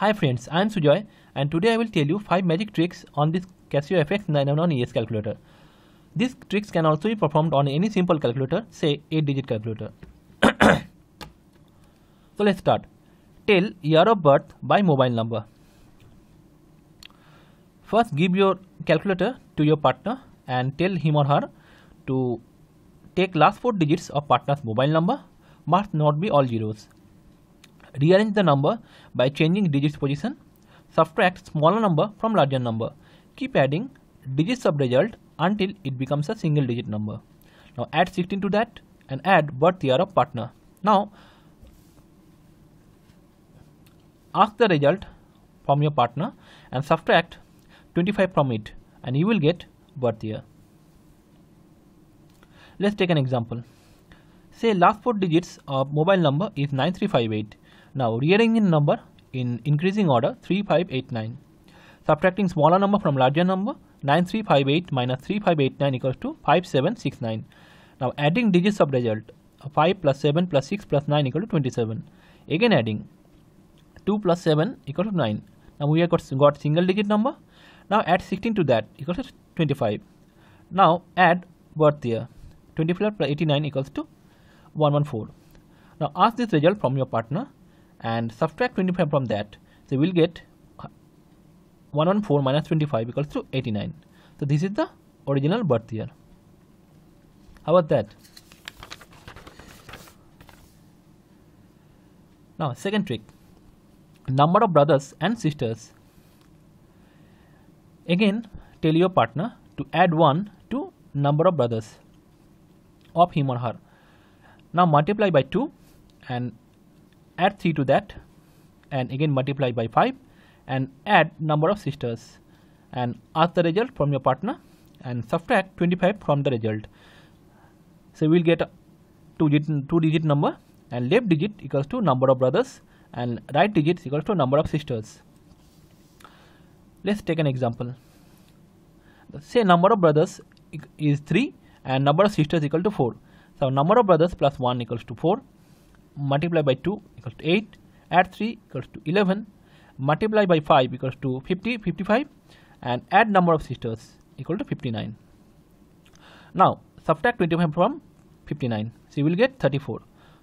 Hi friends, I am Sujoy and today I will tell you 5 magic tricks on this Casio FX 991 ES calculator. These tricks can also be performed on any simple calculator, say 8-digit calculator. So let's start. Tell year of birth by mobile number. First give your calculator to your partner and tell him or her to take last 4 digits of partner's mobile number, must not be all zeros. Rearrange the number by changing digits position. Subtract smaller number from larger number. Keep adding digits of result until it becomes a single digit number. Now add 16 to that and add birth year of partner. Now ask the result from your partner and subtract 25 from it and you will get birth year. Let's take an example. Say last 4 digits of mobile number is 9358. Now rearrange the number in increasing order 3589. Subtracting smaller number from larger number, 9358 minus 3589 equals to 5769. Now adding digits of result, 5 plus 7 plus 6 plus 9 equal to 27. Again adding 2 plus 7 equal to 9. Now we have got single digit number. Now add 16 to that equals to 25. Now add birth year, 25 plus 89 equals to 114. Now ask this result from your partner and subtract 25 from that, so we'll get 114 minus 25 equals to 89. So this is the original birth year. How about that? Now second trick, number of brothers and sisters. Again tell your partner to add 1 to number of brothers of him or her. Now multiply by 2 and add 3 to that, and again multiply by 5 and add number of sisters, and ask the result from your partner and subtract 25 from the result, so we will get a two digit number, and left digit equals to number of brothers and right digit equals to number of sisters. Let's take an example. Say number of brothers is 3 and number of sisters equal to 4. So number of brothers plus 1 equals to 4, multiply by 2 equals to 8, add 3 equals to 11, multiply by 5 equals to 55, and add number of sisters equal to 59. Now subtract 25 from 59, so you will get 34.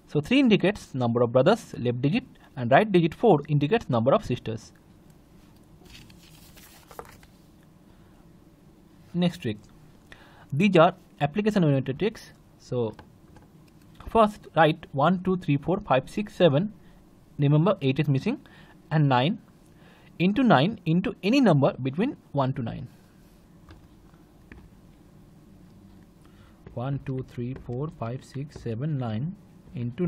So 3 indicates number of brothers, left digit, and right digit 4 indicates number of sisters. Next trick. These are application oriented tricks. So first write 1, 2, 3, 4, 5, 6, 7, remember 8 is missing, and 9 into any number between 1 to 9. 1, 2, 3, 4, 5, 6, 7, 9 into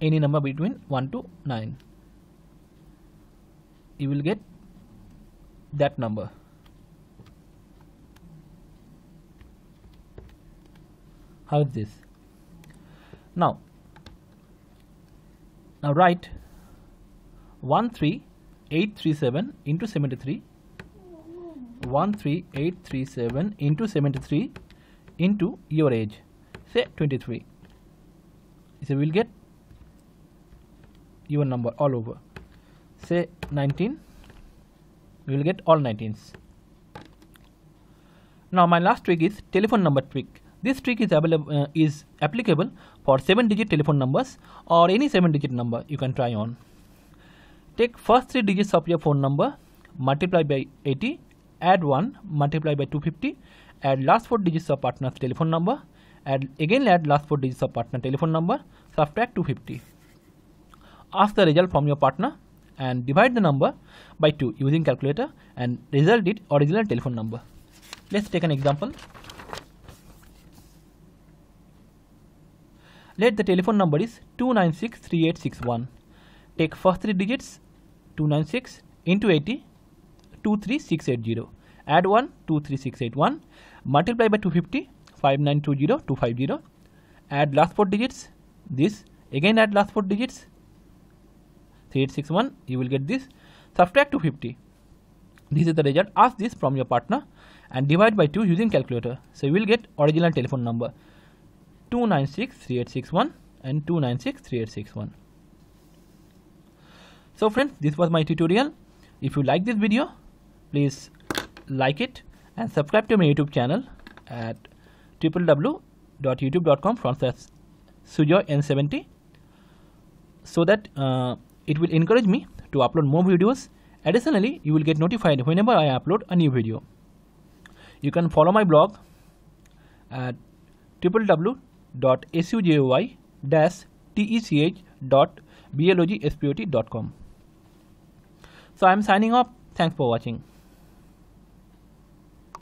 any number between 1 to 9. You will get that number. How is this? Now write 13837 into 73, 13837 into 73 into your age, say 23. So we'll get your number all over. Say 19. We will get all 19s. Now my last trick is telephone number trick. This trick is applicable for 7-digit telephone numbers or any 7-digit number you can try on. Take first 3 digits of your phone number, multiply by 80, add 1, multiply by 250, add last 4 digits of partner's telephone number, add last 4 digits of partner telephone number, subtract 250. Ask the result from your partner and divide the number by 2 using calculator and result it original telephone number. Let's take an example. Let the telephone number is 2963861. Take first 3 digits, 296 into 80, 23680. Add 1, 23681. Multiply by 250, 5920, 250. Add last 4 digits, this. Again add last 4 digits, 3861. You will get this. Subtract 250. This is the result. Ask this from your partner and divide by 2 using calculator. So you will get original telephone number. 2963861 and 2963861. So friends, this was my tutorial. If you like this video, please like it and subscribe to my YouTube channel at www.youtube.com/sujoyn70, so that it will encourage me to upload more videos. Additionally, you will get notified whenever I upload a new video. You can follow my blog at www.sujoy-tech.blogspot.com. So I am signing off. Thanks for watching.